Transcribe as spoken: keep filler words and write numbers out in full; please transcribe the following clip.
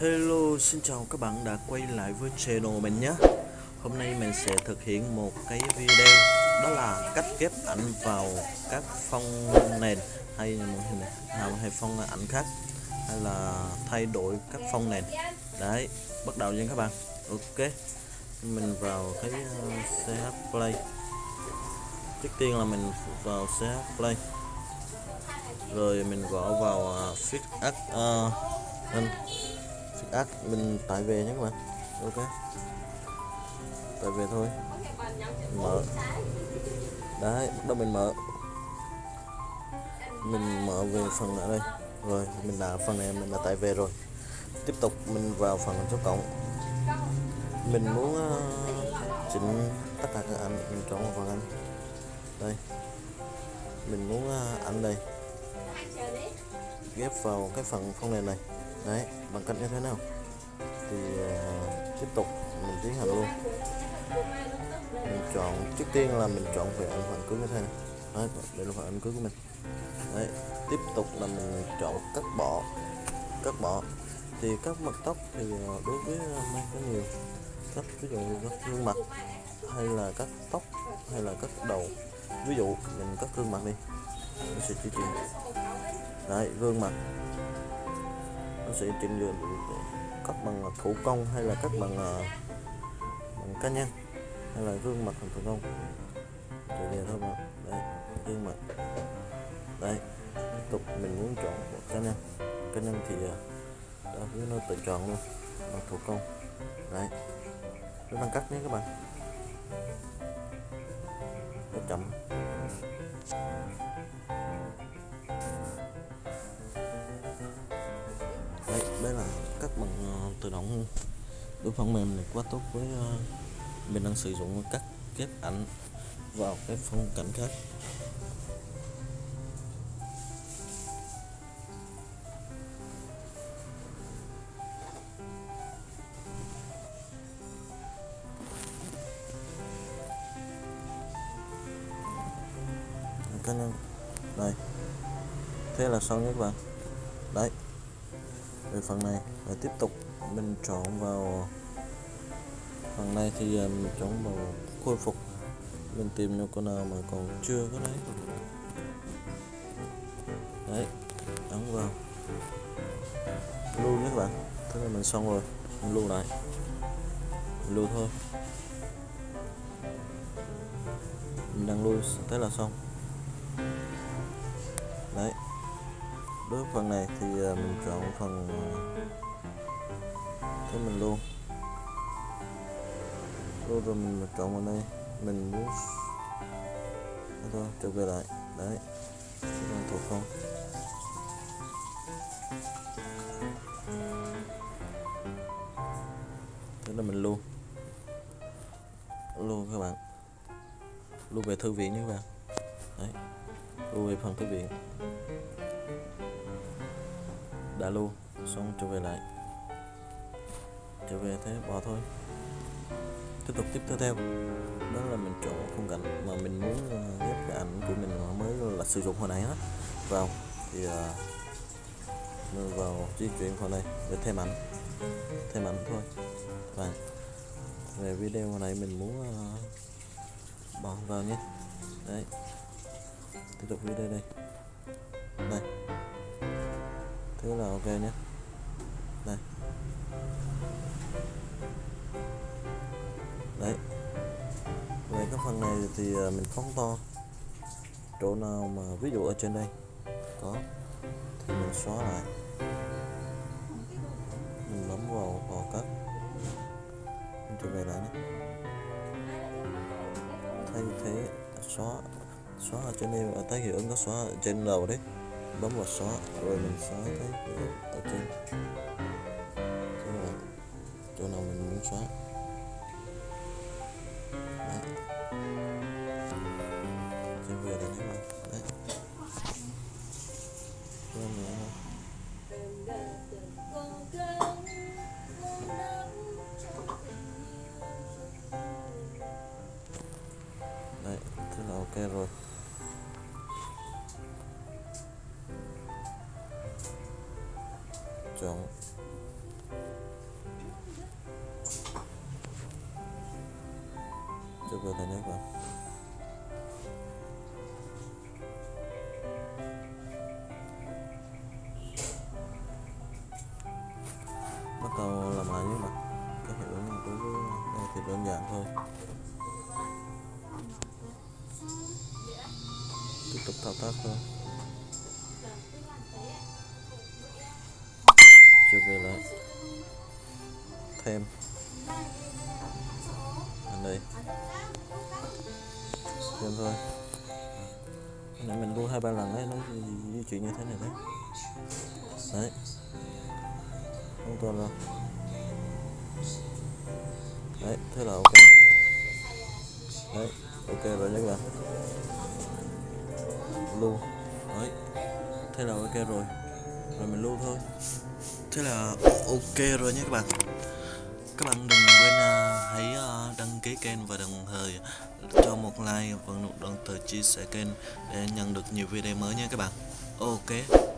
Hello, xin chào các bạn đã quay lại với channel mình nhé. Hôm nay mình sẽ thực hiện một cái video đó là cách ghép ảnh vào các phong nền hay hay phong ảnh khác, hay là thay đổi các phong nền. Đấy, bắt đầu nha các bạn. Ok, mình vào cái xê hát Play. Trước tiên là mình vào xê hát Play, rồi mình gõ vào PicsArt uh, PicsArt mình tải về nhé các bạn. Ok, tải về thôi, mở. Đấy, đó mình mở mình mở về phần ở đây, rồi mình đã phần này mình đã tải về rồi. Tiếp tục mình vào phần số cộng, mình muốn uh, chỉnh tất cả các ảnh, mình chọn vào ảnh đây, mình muốn uh, ảnh đây ghép vào cái phần phong nền này. Đấy, bằng cách như thế nào thì uh, tiếp tục mình tiến hành luôn. Mình chọn, trước tiên là mình chọn về ảnh ảnh cưới như thế này. Đấy, để là ảnh cưới của mình. Đấy, tiếp tục là mình chọn cắt bỏ cắt bỏ thì các mật tóc thì đối với mang có nhiều cách, ví dụ như các gương mặt hay là các tóc hay là các đầu. Ví dụ mình cắt gương mặt đi, mình sẽ chỉ chỉnh lại gương mặt, nó sẽ chỉnh được cắt bằng thủ công hay là cắt bằng, bằng cá nhân, hay là gương mặt bằng thủ công thì thôi mà. Đấy, gương mặt đây. Tiếp tục mình muốn chọn một cá nhân cá nhân thì đã với nó tự chọn luôn bằng thủ công. Đấy, nó đang cắt nhé các bạn, nó chậm. Đấy, đây là cắt bằng tự động. Đối phần mềm này quá tốt với uh, mình đang sử dụng cắt ghép ảnh vào cái phong cảnh khác. Cá nhân đây, thế là xong các bạn. Đấy, về phần này và tiếp tục mình chọn vào phần này thì mình chọn vào khôi phục, mình tìm những con nào mà còn chưa có đấy. Đấy, ấn vào lưu nhé các bạn. Thế là mình xong rồi, mình lưu lại, mình lưu thôi, mình đang lưu. Thế là xong. Đấy, đối với phần này thì mình chọn phần cái mình luôn luôn rồi mình chọn vào đây, mình muốn thôi trở về lại. Đấy, mình thủ công thế là mình lưu lưu các bạn, lưu về thư viện nhé các bạn. Đấy, lưu về phần thư viện, đã lưu xong trở về lại, trở về thế bỏ thôi. Tiếp tục tiếp theo đó là mình chọn khung cảnh mà mình muốn ghép cái ảnh của mình mới là sử dụng hồi nãy hết vào, thì uh, mình vào di chuyển vào đây để thêm ảnh, thêm ảnh thôi. Và về video hồi nãy mình muốn uh, bỏ vào nhé. Đấy, tiếp tục video đây đây, thế là ok nhé. Đây, đấy, về cái phần này thì mình phóng to chỗ nào mà ví dụ ở trên đây có thì mình xóa lại, mình bấm vào vào cắt, mình trở về lại nhé. Thay thế xóa xóa ở trên đây, thấy hiệu ứng có xóa ở trên đầu đấy, bấm vào xóa rồi mình xóa thấy hiệu ứng ở trên chỗ nào mình muốn xóa. Đấy, trên vừa đây các bạn. Đấy, đấy, thế là ok rồi. xuống. Chụp vào thành vào. Bắt đầu làm lại với mặt cái hiệu ứng của thì đơn giản thôi. Tiếp tục thao tác thôi. Chụp về lại thêm anh đây thêm thôi. Nãy mình đu hai ba lần đấy, nó di chuyển như thế này đấy, đấy không toàn rồi đấy, thế là ok đấy, ok rồi các bạn lưu đấy, thế là ok rồi, rồi mình lưu thôi. Thế là ok rồi nhé các bạn. Các bạn đừng quên uh, hãy uh, đăng ký kênh và đồng thời cho một like và một đồng thời chia sẻ kênh để nhận được nhiều video mới nha các bạn. Ok.